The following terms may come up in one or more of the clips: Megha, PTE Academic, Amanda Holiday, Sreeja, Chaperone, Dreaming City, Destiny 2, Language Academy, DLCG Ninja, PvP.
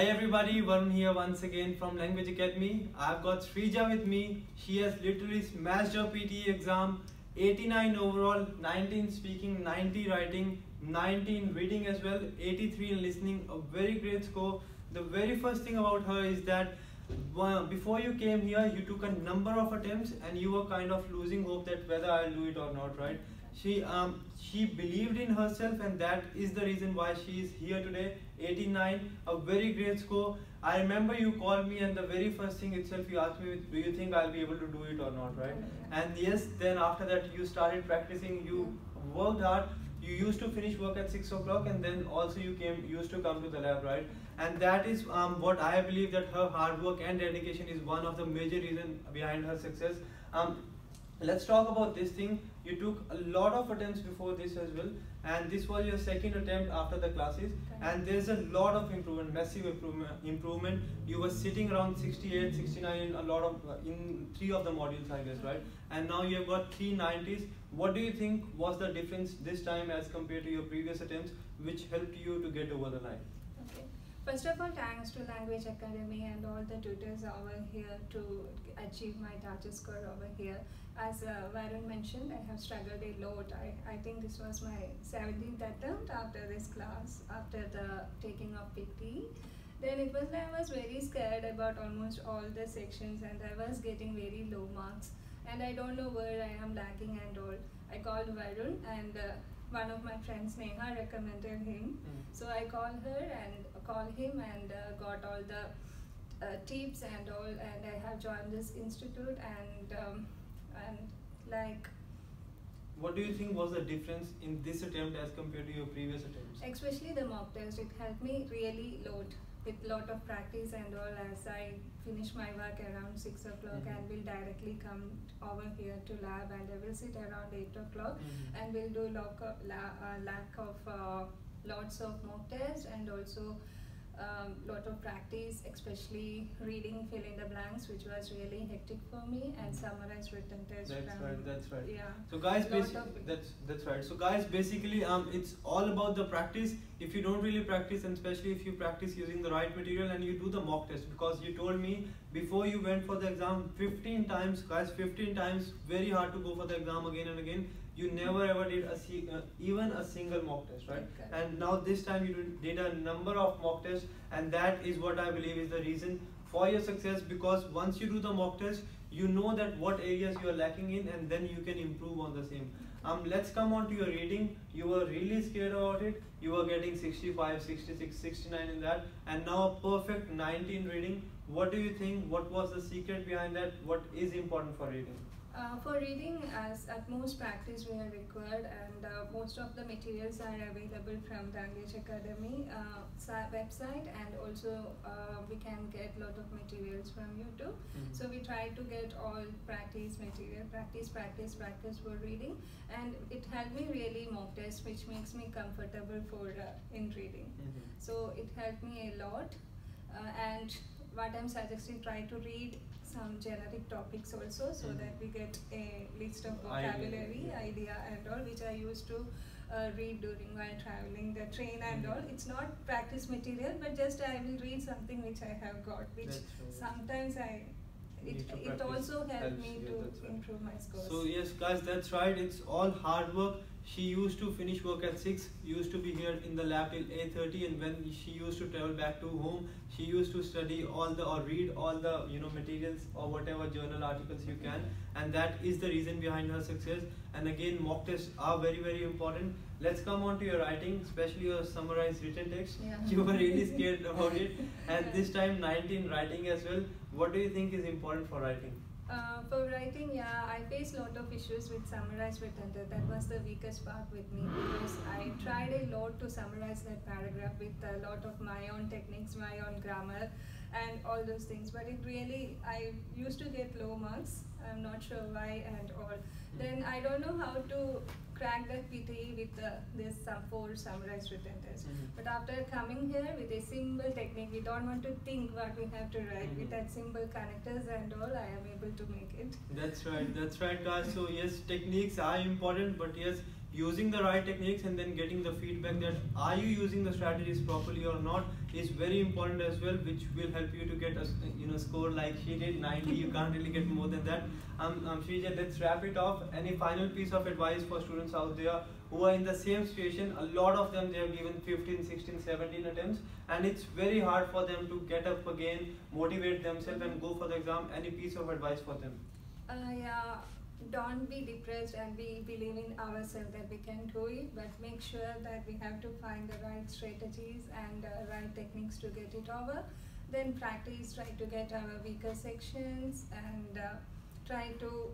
Hi everybody, Varun here once again from Language Academy. I've got Sreeja with me. She has literally smashed her PTE exam. 89 overall, 19 speaking, 90 writing, 19 reading as well, 83 in listening, a very great score. The very first thing about her is that before you came here, you took a number of attempts and you were kind of losing hope that whether I'll do it or not, right? She believed in herself, and that is the reason why she is here today. 89, a very great score. I remember you called me and the very first thing itself you asked me, do you think I'll be able to do it or not, right? And yes, then after that you started practicing, you worked hard. You used to finish work at 6 o'clock and then also you used to come to the lab, right? And that is what I believe, that her hard work and dedication is one of the major reasons behind her success. Let's talk about this thing. You took a lot of attempts before this as well, and this was your second attempt after the classes, and there's a lot of improvement, massive improvement. You were sitting around 68, 69 in a lot of in 3 of the modules, I guess, right? And now you've got 390s. What do you think was the difference this time as compared to your previous attempts, which helped you to get over the line? Okay. First of all, thanks to Language Academy and all the tutors over here to achieve my target score over here. As Varun mentioned, I have struggled a lot. I think this was my 17th attempt after this class, after the taking of PTE. Then it was like I was very scared about almost all the sections and I was getting very low marks. And I don't know where I am lacking and all. I called Varun and one of my friends, Megha, recommended him. So I called her and called him and got all the tips and all, and I have joined this institute and like. What do you think was the difference in this attempt as compared to your previous attempts? Especially the mock test, it helped me really load with lot of practice and all, as I finish my work around 6 o'clock and will directly come over here to lab and I will sit around 8 o'clock and will do lots of mock tests and also lot of practice, especially reading fill in the blanks, which was really hectic for me, and Summarise Written Text. That's right. Yeah. So guys, that's right. So guys, basically, it's all about the practice. If you don't really practice, and especially if you practice using the right material and you do the mock test, because you told me before you went for the exam 15 times, guys, 15 times, very hard to go for the exam again and again. You never ever did even a single mock test, right? Okay. And now this time you did a number of mock tests, and that is what I believe is the reason for your success, because once you do the mock test, you know that what areas you are lacking in and then you can improve on the same. Let's come on to your reading. You were really scared about it. You were getting 65, 66, 69 in that, and now a perfect 19 reading. What do you think? What was the secret behind that? What is important for reading? For reading, as at most practice we are required, and most of the materials are available from Language Academy website, and also we can get a lot of materials from YouTube. So we try to get all practice material, practice for reading, and it helped me really mock test, which makes me comfortable for in reading. So it helped me a lot, and what I'm suggesting, try to read some generic topics also, so that we get a list of vocabulary, idea and all, which I used to read during my traveling the train and all. It's not practice material, but just I will read something which I have got, which sometimes I it also helped me to improve my scores. So yes guys, that's right, it's all hard work. She used to finish work at 6, used to be here in the lab till 8:30, and when she used to travel back to home, she used to study all the or read all the materials or whatever journal articles you can, and that is the reason behind her success. And again, mock tests are very, very important. Let's come on to your writing, especially your Summarised Written Text. You were really scared about it, and this time 19 writing as well. What do you think is important for writing? For writing, I faced a lot of issues with Summarised Written Text. That was the weakest part with me, because I tried a lot to summarize that paragraph with a lot of my own techniques, my own grammar and all those things, but it really, I used to get low marks. I'm not sure why and all. Then I don't know how to crack that PTE with this four Summarised Written Text. But after coming here with a simple technique, we don't want to think what we have to write. With that simple connectors and all, I am able to make it. That's right, guys. So yes, techniques are important, but yes, using the right techniques and then getting the feedback that are you using the strategies properly or not is very important as well, which will help you to get a score like she did, 90. You can't really get more than that. Sreeja, let's wrap it off. Any final piece of advice for students out there who are in the same situation? A lot of them, they have given 15, 16, 17 attempts and it's very hard for them to get up again, motivate themselves and go for the exam. Any piece of advice for them? Yeah. Don't be depressed, and we believe in ourselves that we can do it, but make sure that we have to find the right strategies and right techniques to get it over. Then practice, try to get our weaker sections and try to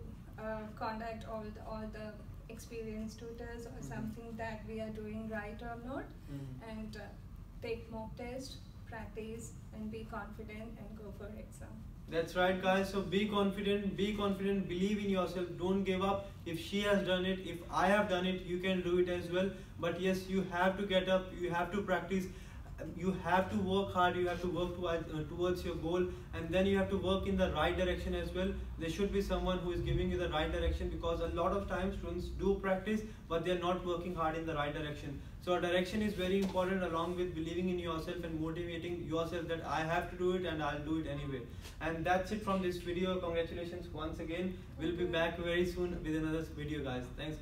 contact all the experienced tutors or something that we are doing right or not, and take mock tests, practice and be confident and go for exam. That's right, guys. So be confident, believe in yourself, don't give up. If she has done it, if I have done it, you can do it as well. But yes, you have to get up, you have to practice, you have to work hard, you have to work towards your goal, and then you have to work in the right direction as well. There should be someone who is giving you the right direction, because a lot of times students do practice but they are not working hard in the right direction. So direction is very important, along with believing in yourself and motivating yourself that I have to do it and I'll do it anyway. And that's it from this video. Congratulations once again. We'll be back very soon with another video, guys. Thanks.